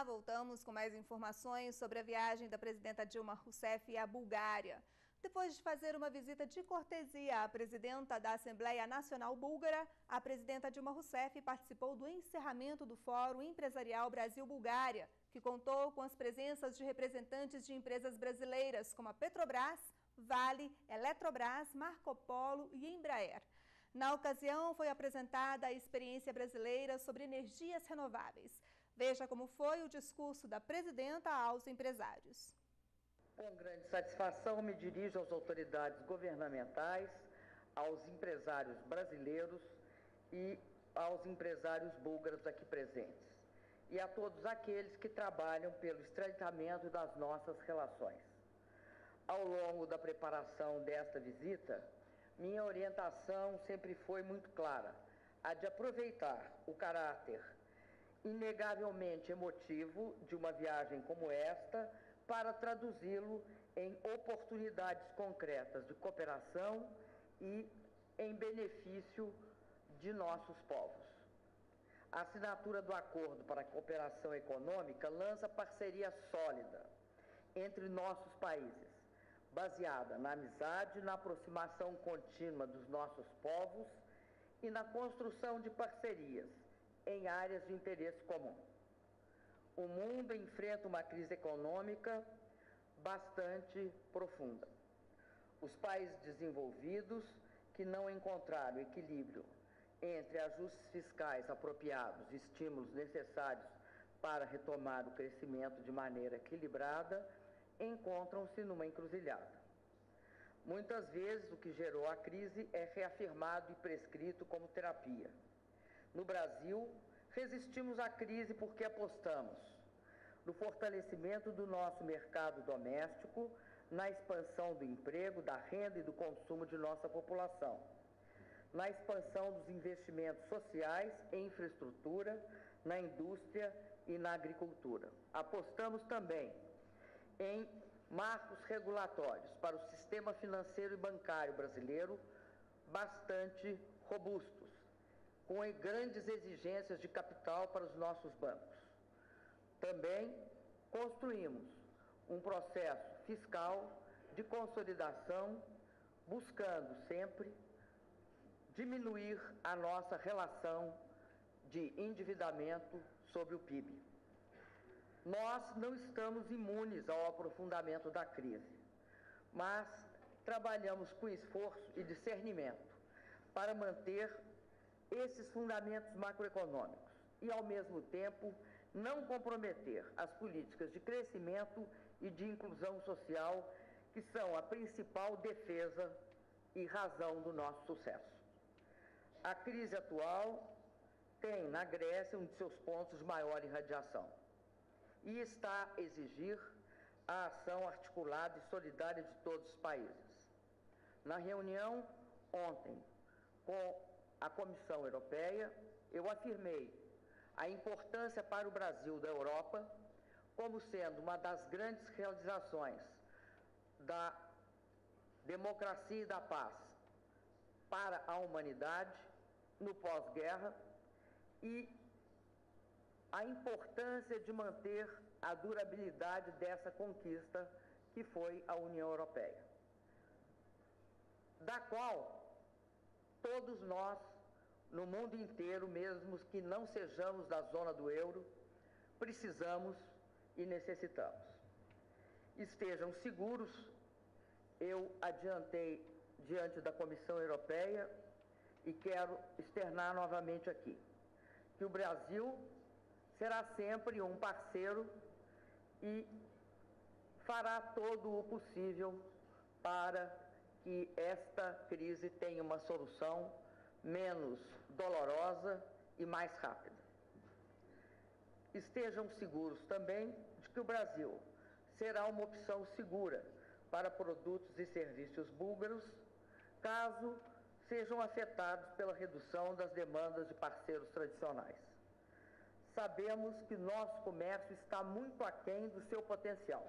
lá, voltamos com mais informações sobre a viagem da presidenta Dilma Rousseff à Bulgária. Depois de fazer uma visita de cortesia à presidenta da Assembleia Nacional Búlgara, a presidenta Dilma Rousseff participou do encerramento do Fórum Empresarial Brasil-Bulgária, que contou com as presenças de representantes de empresas brasileiras como a Petrobras, Vale, Eletrobras, Marcopolo e Embraer. Na ocasião, foi apresentada a experiência brasileira sobre energias renováveis. Veja como foi o discurso da presidenta aos empresários. Com grande satisfação me dirijo às autoridades governamentais, aos empresários brasileiros e aos empresários búlgaros aqui presentes e a todos aqueles que trabalham pelo estreitamento das nossas relações. Ao longo da preparação desta visita, minha orientação sempre foi muito clara, a de aproveitar o caráter inegavelmente emotivo de uma viagem como esta para traduzi-lo em oportunidades concretas de cooperação e em benefício de nossos povos. A assinatura do Acordo para a Cooperação Econômica lança parceria sólida entre nossos países, baseada na amizade, na aproximação contínua dos nossos povos e na construção de parcerias em áreas de interesse comum. O mundo enfrenta uma crise econômica bastante profunda. Os países desenvolvidos que não encontraram equilíbrio entre ajustes fiscais apropriados e estímulos necessários para retomar o crescimento de maneira equilibrada, encontram-se numa encruzilhada. Muitas vezes o que gerou a crise é reafirmado e prescrito como terapia. No Brasil, resistimos à crise porque apostamos no fortalecimento do nosso mercado doméstico, na expansão do emprego, da renda e do consumo de nossa população, na expansão dos investimentos sociais em infraestrutura, na indústria e na agricultura. Apostamos também em marcos regulatórios para o sistema financeiro e bancário brasileiro bastante robustos, com grandes exigências de capital para os nossos bancos. Também construímos um processo fiscal de consolidação, buscando sempre diminuir a nossa relação de endividamento sobre o PIB. Nós não estamos imunes ao aprofundamento da crise, mas trabalhamos com esforço e discernimento para manter esses fundamentos macroeconômicos e, ao mesmo tempo, não comprometer as políticas de crescimento e de inclusão social, que são a principal defesa e razão do nosso sucesso. A crise atual tem na Grécia um de seus pontos de maior irradiação e está a exigir a ação articulada e solidária de todos os países. Na reunião ontem com a Comissão Europeia, eu afirmei a importância para o Brasil da Europa como sendo uma das grandes realizações da democracia e da paz para a humanidade no pós-guerra e a importância de manter a durabilidade dessa conquista que foi a União Europeia, da qual todos nós, no mundo inteiro, mesmo que não sejamos da zona do euro, precisamos e necessitamos. Estejam seguros, eu adiantei diante da Comissão Europeia e quero externar novamente aqui, que o Brasil será sempre um parceiro e fará todo o possível para que esta crise tenha uma solução menos dolorosa e mais rápida. Estejam seguros também de que o Brasil será uma opção segura para produtos e serviços búlgaros, caso sejam afetados pela redução das demandas de parceiros tradicionais. Sabemos que nosso comércio está muito aquém do seu potencial.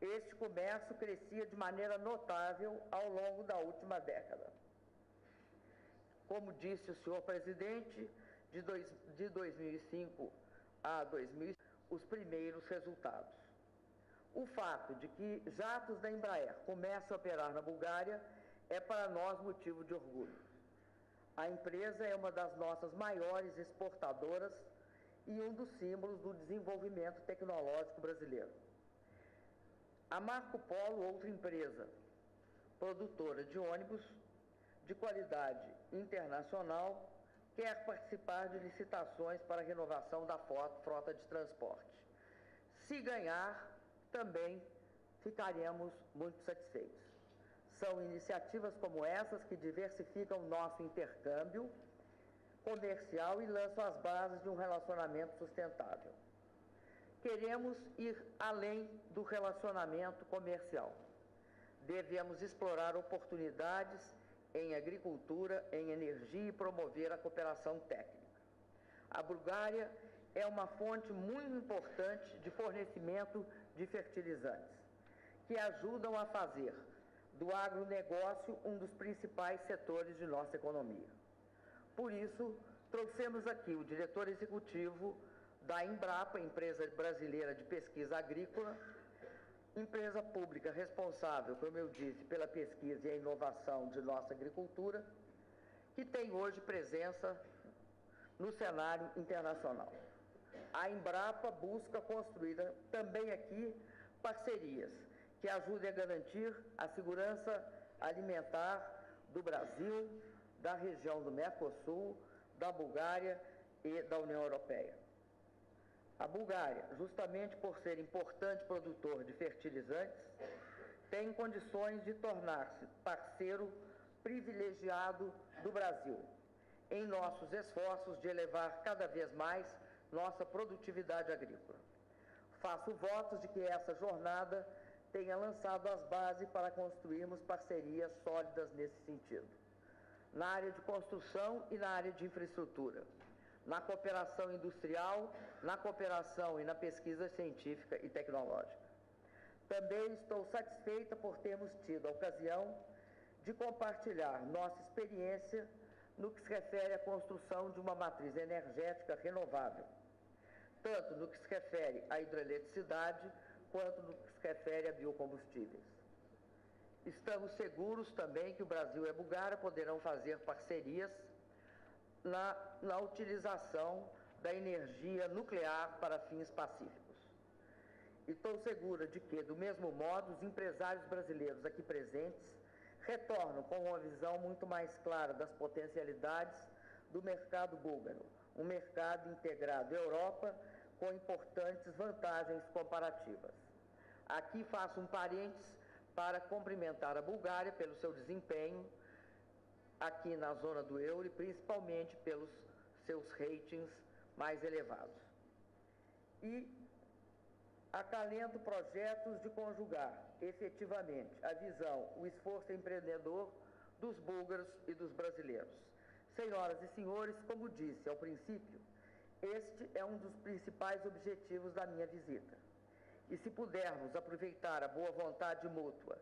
Este comércio crescia de maneira notável ao longo da última década. Como disse o senhor presidente, de 2005 a 2005 os primeiros resultados. O fato de que jatos da Embraer começam a operar na Bulgária é para nós motivo de orgulho. A empresa é uma das nossas maiores exportadoras e um dos símbolos do desenvolvimento tecnológico brasileiro. A Marcopolo, outra empresa produtora de ônibus de qualidade internacional, quer participar de licitações para a renovação da frota de transporte. Se ganhar, também ficaremos muito satisfeitos. São iniciativas como essas que diversificam o nosso intercâmbio comercial e lançam as bases de um relacionamento sustentável. Queremos ir além do relacionamento comercial. Devemos explorar oportunidades em agricultura, em energia e promover a cooperação técnica. A Bulgária é uma fonte muito importante de fornecimento de fertilizantes, que ajudam a fazer do agronegócio um dos principais setores de nossa economia. Por isso, trouxemos aqui o diretor executivo da Embrapa, empresa brasileira de pesquisa agrícola, empresa pública responsável, como eu disse, pela pesquisa e a inovação de nossa agricultura, que tem hoje presença no cenário internacional. A Embrapa busca construir também aqui parcerias que ajudem a garantir a segurança alimentar do Brasil, da região do Mercosul, da Bulgária e da União Europeia. A Bulgária, justamente por ser importante produtor de fertilizantes, tem condições de tornar-se parceiro privilegiado do Brasil em nossos esforços de elevar cada vez mais nossa produtividade agrícola. Faço votos de que essa jornada tenha lançado as bases para construirmos parcerias sólidas nesse sentido, na área de construção e na área de infraestrutura, na cooperação industrial, na cooperação e na pesquisa científica e tecnológica. Também estou satisfeita por termos tido a ocasião de compartilhar nossa experiência no que se refere à construção de uma matriz energética renovável, tanto no que se refere à hidroeletricidade, quanto no que se refere a biocombustíveis. Estamos seguros também que o Brasil e a Bulgária poderão fazer parcerias na utilização da energia nuclear para fins pacíficos. E estou segura de que, do mesmo modo, os empresários brasileiros aqui presentes retornam com uma visão muito mais clara das potencialidades do mercado búlgaro, um mercado integrado à Europa com importantes vantagens comparativas. Aqui faço um parênteses para cumprimentar a Bulgária pelo seu desempenho aqui na zona do euro e principalmente pelos seus ratings mais elevados. E acalento projetos de conjugar efetivamente a visão, o esforço empreendedor dos búlgaros e dos brasileiros. Senhoras e senhores, como disse ao princípio, este é um dos principais objetivos da minha visita. E se pudermos aproveitar a boa vontade mútua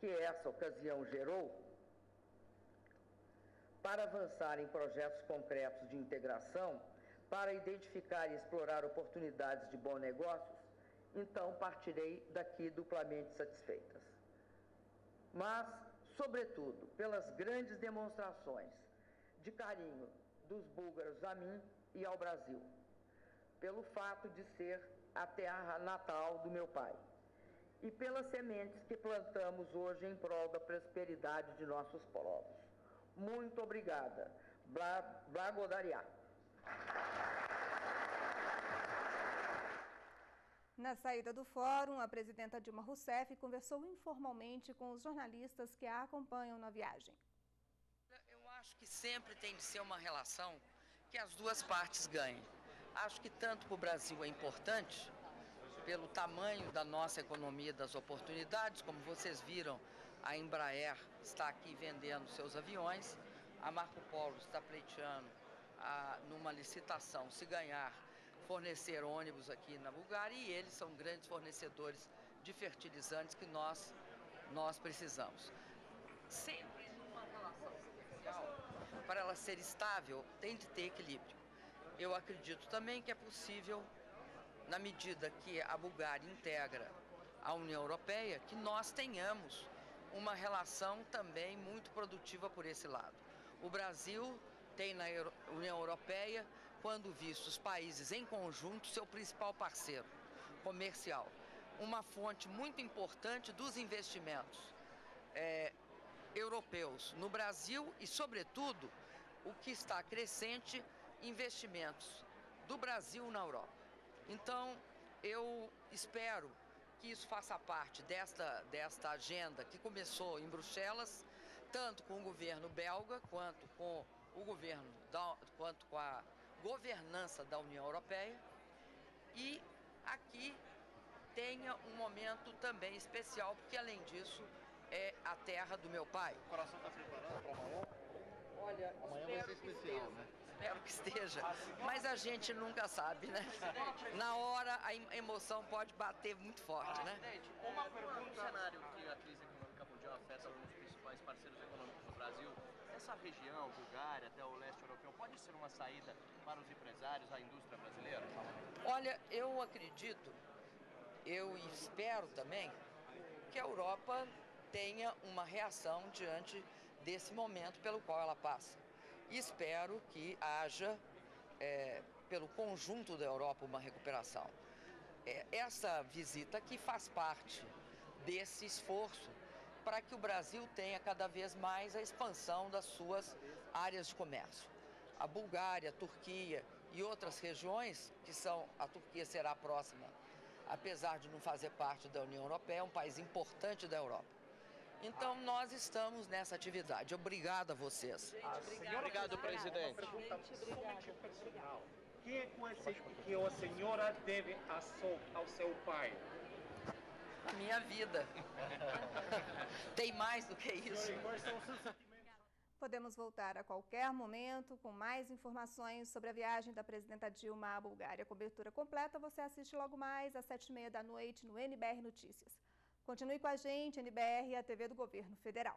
que essa ocasião gerou, para avançar em projetos concretos de integração, para identificar e explorar oportunidades de bons negócios, então partirei daqui duplamente satisfeitas. Mas, sobretudo, pelas grandes demonstrações de carinho dos búlgaros a mim e ao Brasil, pelo fato de ser a terra natal do meu pai e pelas sementes que plantamos hoje em prol da prosperidade de nossos povos. Muito obrigada. Blagodariá. Na saída do fórum, a presidenta Dilma Rousseff conversou informalmente com os jornalistas que a acompanham na viagem. Eu acho que sempre tem de ser uma relação que as duas partes ganhem. Acho que tanto para o Brasil é importante, pelo tamanho da nossa economia das oportunidades, como vocês viram, a Embraer está aqui vendendo seus aviões, a Marcopolo está pleiteando numa licitação, se ganhar, fornecer ônibus aqui na Bulgária, e eles são grandes fornecedores de fertilizantes que nós precisamos. Sempre numa relação comercial, para ela ser estável, tem de ter equilíbrio. Eu acredito também que é possível na medida que a Bulgária integra a União Europeia, que nós tenhamos uma relação também muito produtiva por esse lado. O Brasil tem na União Europeia, quando visto os países em conjunto, seu principal parceiro comercial, uma fonte muito importante dos investimentos europeus no Brasil e, sobretudo, o que está crescente, investimentos do Brasil na Europa. Então, eu espero que isso faça parte desta agenda que começou em Bruxelas, tanto com o governo belga quanto com o governo, quanto com a governança da União Europeia, e aqui tenha um momento também especial, porque além disso é a terra do meu pai. O coração está preparando para amanhã? Olha, amanhã vai ser especial, né? Espero que esteja, mas a gente nunca sabe, né? Na hora a emoção pode bater muito forte, né? Presidente, uma pergunta. No cenário que a crise econômica mundial afeta alguns principais parceiros econômicos do Brasil, essa região, Bulgária, até o leste europeu, pode ser uma saída para os empresários, a indústria brasileira? Olha, eu acredito, eu espero também que a Europa tenha uma reação diante desse momento pelo qual ela passa. Espero que haja, pelo conjunto da Europa, uma recuperação. Essa visita aqui faz parte desse esforço para que o Brasil tenha cada vez mais a expansão das suas áreas de comércio. A Bulgária, a Turquia e outras regiões, que são, a Turquia será próxima, apesar de não fazer parte da União Europeia, é um país importante da Europa. Então, nós estamos nessa atividade. Obrigada a vocês. Gente, obrigado, presidente. Uma pergunta somente personal. O que é que a senhora deve ao seu pai? A minha vida. Tem mais do que isso. Podemos voltar a qualquer momento com mais informações sobre a viagem da presidenta Dilma à Bulgária. A cobertura completa você assiste logo mais às 19h30 no NBR Notícias. Continue com a gente, NBR e a TV do Governo Federal.